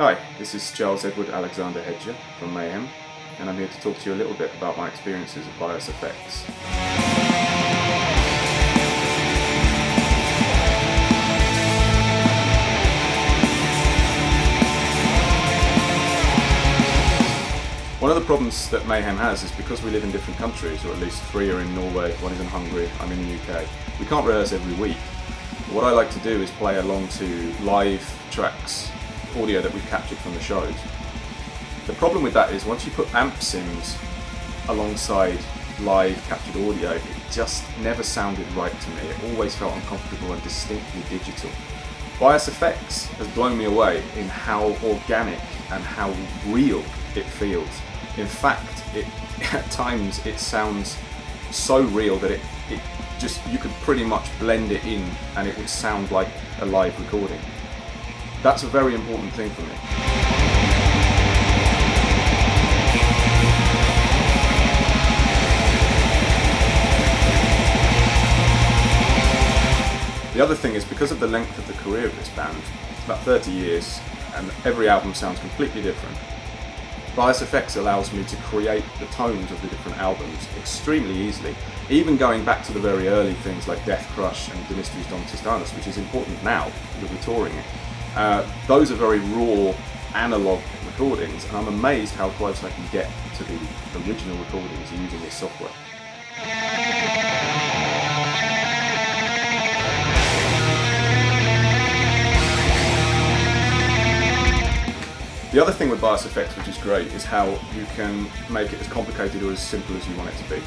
Hi, this is Charles Edward Alexander Hedger from Mayhem, and I'm here to talk to you a little bit about my experiences of BIAS FX. One of the problems that Mayhem has is because we live in different countries, or at least three are in Norway, one is in Hungary, I'm in the UK, we can't rehearse every week. What I like to do is play along to live tracks, audio that we've captured from the shows. The problem with that is once you put amp sims alongside live captured audio, it just never sounded right to me. It always felt uncomfortable and distinctly digital. BIAS FX has blown me away in how organic and how real it feels. In fact, at times it sounds so real that it just, you could pretty much blend it in and it would sound like a live recording. That's a very important thing for me. The other thing is, because of the length of the career of this band, it's about 30 years, and every album sounds completely different, BIAS FX allows me to create the tones of the different albums extremely easily, even going back to the very early things like Deathcrush and De Mysteriis Dom Sathanas, which is important now that we're touring it. Those are very raw analog recordings, and I'm amazed how close I can get to the original recordings using this software. The other thing with BIAS FX, which is great, is how you can make it as complicated or as simple as you want it to be.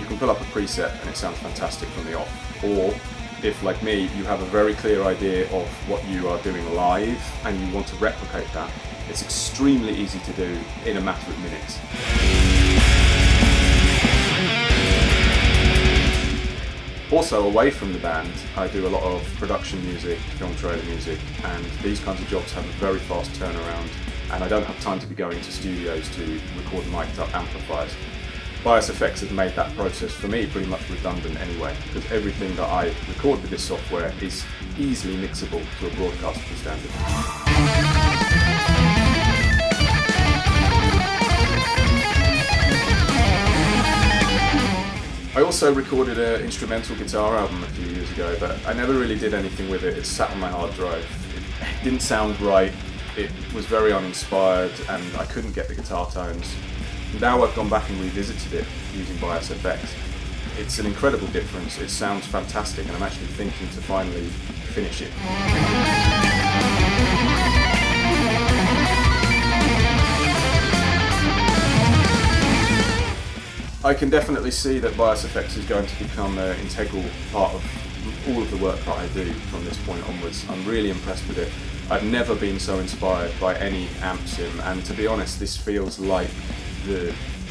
You can pull up a preset and it sounds fantastic from the off, or if, like me, you have a very clear idea of what you are doing live and you want to replicate that, it's extremely easy to do in a matter of minutes. Also, away from the band, I do a lot of production music, film trailer music, and these kinds of jobs have a very fast turnaround, and I don't have time to be going to studios to record mic'd up amplifiers. BIAS FX has made that process for me pretty much redundant anyway, because everything that I record with this software is easily mixable to a broadcastable standard. I also recorded an instrumental guitar album a few years ago, but I never really did anything with it. It sat on my hard drive. It didn't sound right, it was very uninspired, and I couldn't get the guitar tones. Now I've gone back and revisited it using BIAS FX. It's an incredible difference, it sounds fantastic, and I'm actually thinking to finally finish it. I can definitely see that BIAS FX is going to become an integral part of all of the work that I do from this point onwards. I'm really impressed with it. I've never been so inspired by any amp sim, and to be honest, this feels like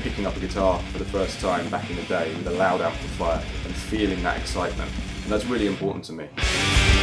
picking up a guitar for the first time back in the day with a loud amplifier and feeling that excitement, and that's really important to me.